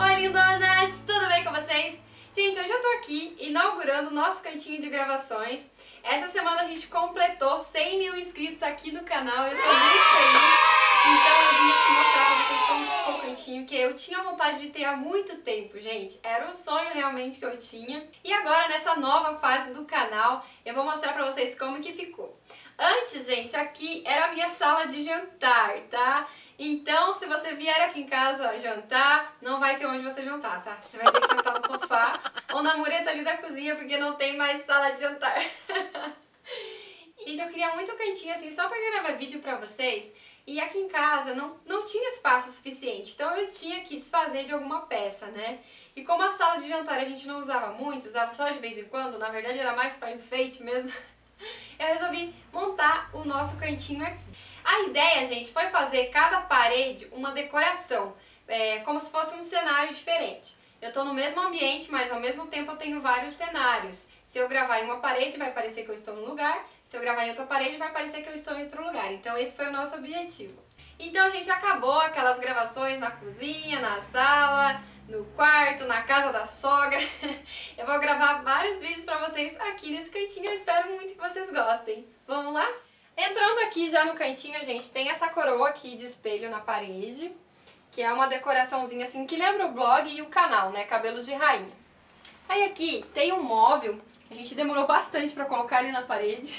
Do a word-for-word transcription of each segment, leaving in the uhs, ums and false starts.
Oi, lindonas! Tudo bem com vocês? Gente, hoje eu tô aqui inaugurando o nosso cantinho de gravações. Essa semana a gente completou cem mil inscritos aqui no canal, eu tô muito feliz. Então eu vim aqui mostrar pra vocês como ficou o cantinho, que eu tinha vontade de ter há muito tempo, gente. Era um sonho realmente que eu tinha. E agora, nessa nova fase do canal, eu vou mostrar pra vocês como que ficou. Antes, gente, aqui era a minha sala de jantar, tá? Então, se você vier aqui em casa jantar, não vai ter onde você jantar, tá? Você vai ter que jantar no sofá ou na mureta ali da cozinha, porque não tem mais sala de jantar. Gente, eu queria muito um cantinho assim, só pra gravar vídeo pra vocês. E aqui em casa não, não tinha espaço suficiente, então eu tinha que desfazer de alguma peça, né? E como a sala de jantar a gente não usava muito, usava só de vez em quando, na verdade era mais pra enfeite mesmo, eu resolvi montar o nosso cantinho aqui. A ideia, gente, foi fazer cada parede uma decoração, é, como se fosse um cenário diferente. Eu tô no mesmo ambiente, mas ao mesmo tempo eu tenho vários cenários. Se eu gravar em uma parede, vai parecer que eu estou num lugar. Se eu gravar em outra parede, vai parecer que eu estou em outro lugar. Então esse foi o nosso objetivo. Então, gente, acabou aquelas gravações na cozinha, na sala, no quarto, na casa da sogra. Eu vou gravar vários vídeos pra vocês aqui nesse cantinho. Eu espero muito que vocês gostem. Vamos lá? Entrando aqui já no cantinho, gente, tem essa coroa aqui de espelho na parede, que é uma decoraçãozinha assim, que lembra o blog e o canal, né? Cabelos de Rainha. Aí aqui tem um móvel, a gente demorou bastante pra colocar ali na parede,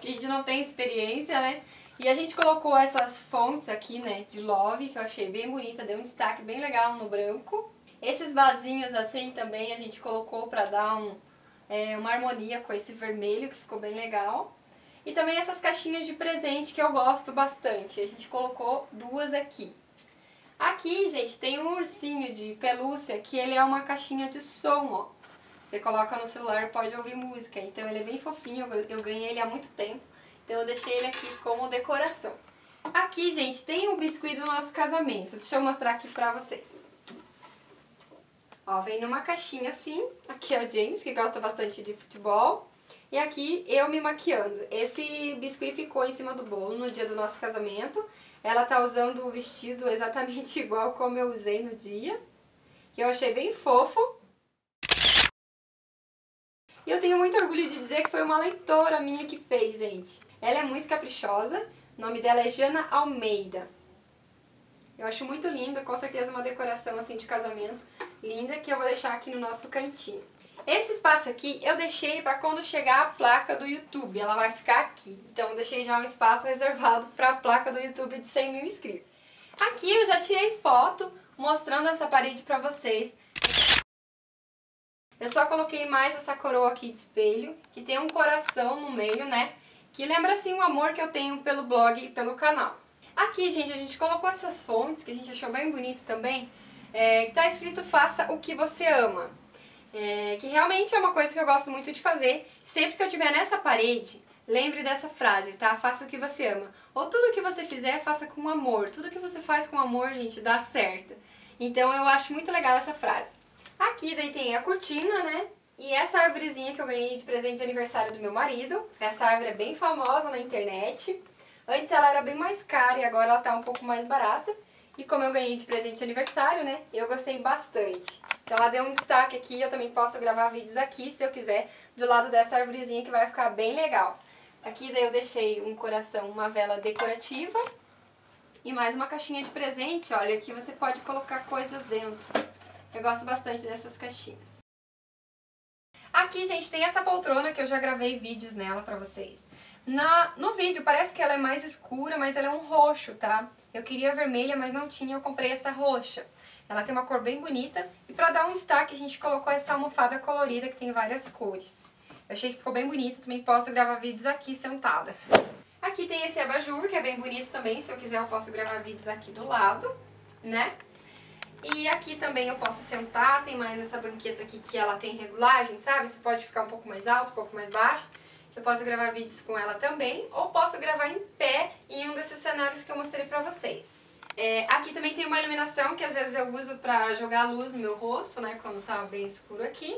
que a gente não tem experiência, né? E a gente colocou essas fontes aqui, né, de love, que eu achei bem bonita, deu um destaque bem legal no branco. Esses vasinhos assim também a gente colocou pra dar um, é, uma harmonia com esse vermelho, que ficou bem legal. E também essas caixinhas de presente que eu gosto bastante, a gente colocou duas aqui. Aqui, gente, tem um ursinho de pelúcia, que ele é uma caixinha de som, ó. Você coloca no celular e pode ouvir música, então ele é bem fofinho, eu ganhei ele há muito tempo. Então eu deixei ele aqui como decoração. Aqui, gente, tem um biscuit do nosso casamento. Deixa eu mostrar aqui pra vocês. Ó, vem numa caixinha assim. Aqui é o James, que gosta bastante de futebol. E aqui eu me maquiando. Esse biscuit ficou em cima do bolo no dia do nosso casamento. Ela tá usando o vestido exatamente igual como eu usei no dia, que eu achei bem fofo. E eu tenho muito orgulho de dizer que foi uma leitora minha que fez, gente. Ela é muito caprichosa, o nome dela é Jana Almeida. Eu acho muito linda, com certeza uma decoração assim de casamento linda, que eu vou deixar aqui no nosso cantinho. Esse espaço aqui eu deixei para quando chegar a placa do YouTube, ela vai ficar aqui. Então eu deixei já um espaço reservado para a placa do YouTube de cem mil inscritos. Aqui eu já tirei foto mostrando essa parede para vocês. Eu só coloquei mais essa coroa aqui de espelho, que tem um coração no meio, né? Que lembra, assim, o amor que eu tenho pelo blog e pelo canal. Aqui, gente, a gente colocou essas fontes, que a gente achou bem bonito também, é, que tá escrito "Faça o que você ama". É, que realmente é uma coisa que eu gosto muito de fazer. Sempre que eu estiver nessa parede, lembre dessa frase, tá? Faça o que você ama. Ou tudo que você fizer, faça com amor. Tudo que você faz com amor, gente, dá certo. Então eu acho muito legal essa frase. Aqui daí tem a cortina, né? E essa árvorezinha que eu ganhei de presente de aniversário do meu marido. Essa árvore é bem famosa na internet. Antes ela era bem mais cara e agora ela tá um pouco mais barata. E como eu ganhei de presente de aniversário, né? Eu gostei bastante. Então ela deu um destaque aqui, eu também posso gravar vídeos aqui, se eu quiser, do lado dessa árvorezinha, que vai ficar bem legal. Aqui daí eu deixei um coração, uma vela decorativa. E mais uma caixinha de presente, olha, aqui você pode colocar coisas dentro. Eu gosto bastante dessas caixinhas. Aqui, gente, tem essa poltrona que eu já gravei vídeos nela pra vocês. Na, no vídeo parece que ela é mais escura, mas ela é um roxo, tá? Eu queria vermelha, mas não tinha, eu comprei essa roxa. Ela tem uma cor bem bonita. E pra dar um destaque, a gente colocou essa almofada colorida que tem várias cores. Eu achei que ficou bem bonito, também posso gravar vídeos aqui sentada. Aqui tem esse abajur, que é bem bonito também, se eu quiser eu posso gravar vídeos aqui do lado, né? E aqui também eu posso sentar, tem mais essa banqueta aqui que ela tem regulagem, sabe? Você pode ficar um pouco mais alto, um pouco mais baixo, que eu posso gravar vídeos com ela também, ou posso gravar em pé em um desses cenários que eu mostrei pra vocês. É, aqui também tem uma iluminação que às vezes eu uso pra jogar luz no meu rosto, né? Quando tá bem escuro aqui.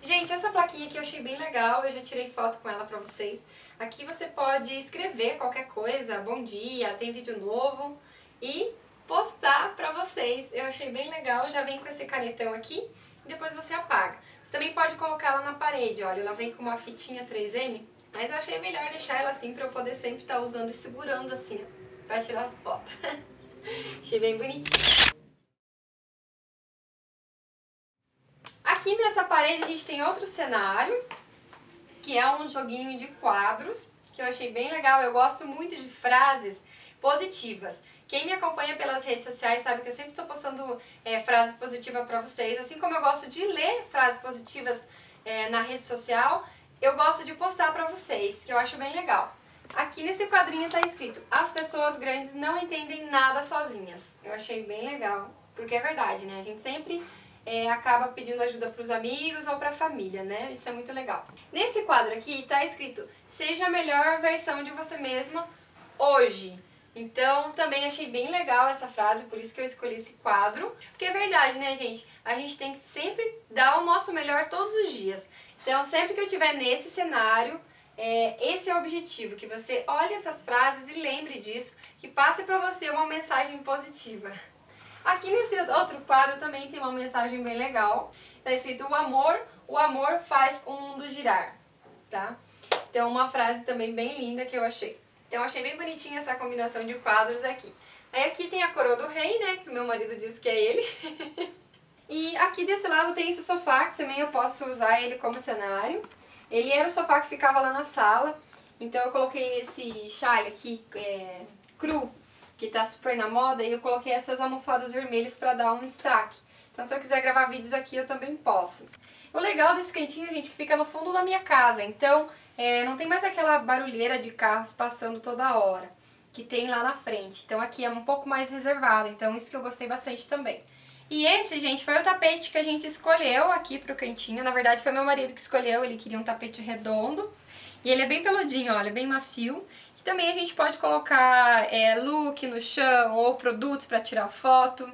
Gente, essa plaquinha aqui eu achei bem legal, eu já tirei foto com ela pra vocês. Aqui você pode escrever qualquer coisa, bom dia, tem vídeo novo e... postar pra vocês. Eu achei bem legal, já vem com esse canetão aqui e depois você apaga. Você também pode colocar ela na parede, olha, ela vem com uma fitinha três M, mas eu achei melhor deixar ela assim pra eu poder sempre estar usando e segurando assim, ó, pra tirar foto. Achei bem bonitinho. Aqui nessa parede a gente tem outro cenário, que é um joguinho de quadros, que eu achei bem legal. Eu gosto muito de frases positivas. Quem me acompanha pelas redes sociais sabe que eu sempre estou postando é, frases positivas para vocês. Assim como eu gosto de ler frases positivas é, na rede social, eu gosto de postar para vocês, que eu acho bem legal. Aqui nesse quadrinho está escrito: as pessoas grandes não entendem nada sozinhas. Eu achei bem legal, porque é verdade, né? A gente sempre... É, acaba pedindo ajuda para os amigos ou para a família, né? Isso é muito legal. Nesse quadro aqui tá escrito: seja a melhor versão de você mesma hoje. Então, também achei bem legal essa frase, por isso que eu escolhi esse quadro. Porque é verdade, né, gente? A gente tem que sempre dar o nosso melhor todos os dias. Então, sempre que eu estiver nesse cenário, é, esse é o objetivo, que você olhe essas frases e lembre disso, que passe para você uma mensagem positiva. Aqui nesse outro quadro também tem uma mensagem bem legal. Tá escrito: o amor, o amor faz o mundo girar, tá? Então, uma frase também bem linda que eu achei. Então, achei bem bonitinha essa combinação de quadros aqui. Aí aqui tem a coroa do rei, né? Que o meu marido disse que é ele. E aqui desse lado tem esse sofá, que também eu posso usar ele como cenário. Ele era o sofá que ficava lá na sala. Então, eu coloquei esse chale aqui, é, cru, que tá super na moda, e eu coloquei essas almofadas vermelhas pra dar um destaque. Então, se eu quiser gravar vídeos aqui, eu também posso. O legal desse cantinho, gente, é que fica no fundo da minha casa. Então, é, não tem mais aquela barulheira de carros passando toda hora, que tem lá na frente. Então, aqui é um pouco mais reservado. Então, isso que eu gostei bastante também. E esse, gente, foi o tapete que a gente escolheu aqui pro cantinho. Na verdade, foi meu marido que escolheu. Ele queria um tapete redondo. E ele é bem peludinho, olha, bem macio. Também a gente pode colocar é, look no chão ou produtos para tirar foto,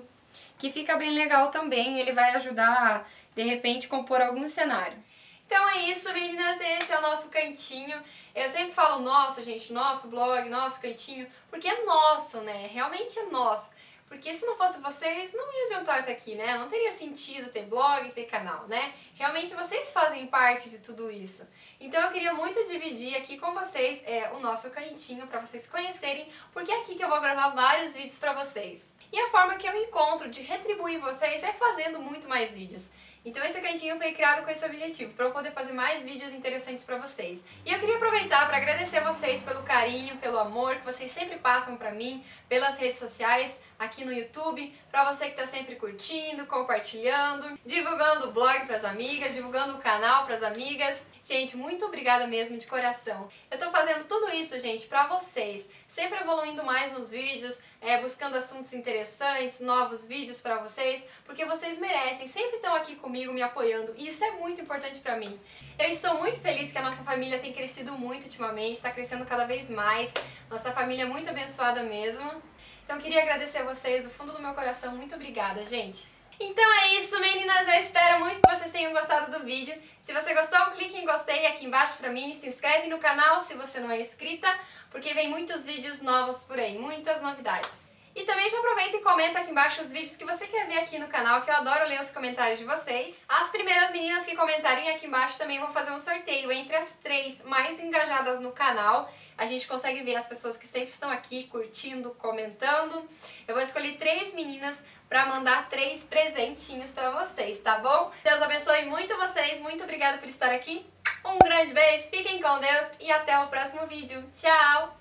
que fica bem legal também. Ele vai ajudar, de repente, a compor algum cenário. Então é isso, meninas. Esse é o nosso cantinho. Eu sempre falo nosso, gente, nosso blog, nosso cantinho, porque é nosso, né? Realmente é nosso. Porque se não fosse vocês, não ia adiantar estar aqui, né? Não teria sentido ter blog, ter canal, né? Realmente vocês fazem parte de tudo isso. Então eu queria muito dividir aqui com vocês é, o nosso cantinho, pra vocês conhecerem, porque é aqui que eu vou gravar vários vídeos pra vocês. E a forma que eu encontro de retribuir vocês é fazendo muito mais vídeos. Então esse cantinho foi criado com esse objetivo, para eu poder fazer mais vídeos interessantes para vocês. E eu queria aproveitar para agradecer vocês pelo carinho, pelo amor que vocês sempre passam para mim, pelas redes sociais, aqui no YouTube, para você que tá sempre curtindo, compartilhando, divulgando o blog para as amigas, divulgando o canal para as amigas. Gente, muito obrigada mesmo, de coração. Eu tô fazendo tudo isso, gente, para vocês, sempre evoluindo mais nos vídeos, é, buscando assuntos interessantes, novos vídeos para vocês, porque vocês merecem, sempre estão aqui comigo, comigo, me apoiando, e isso é muito importante pra mim. Eu estou muito feliz que a nossa família tem crescido muito ultimamente, está crescendo cada vez mais, nossa família é muito abençoada mesmo. Então queria agradecer a vocês do fundo do meu coração, muito obrigada, gente. Então é isso, meninas, eu espero muito que vocês tenham gostado do vídeo. Se você gostou, clique em gostei aqui embaixo pra mim, se inscreve no canal se você não é inscrita, porque vem muitos vídeos novos por aí, muitas novidades. E também já aproveita e comenta aqui embaixo os vídeos que você quer ver aqui no canal, que eu adoro ler os comentários de vocês. As primeiras meninas que comentarem aqui embaixo também vão fazer um sorteio entre as três mais engajadas no canal. A gente consegue ver as pessoas que sempre estão aqui curtindo, comentando. Eu vou escolher três meninas para mandar três presentinhos para vocês, tá bom? Deus abençoe muito vocês, muito obrigada por estar aqui. Um grande beijo, fiquem com Deus e até o próximo vídeo. Tchau!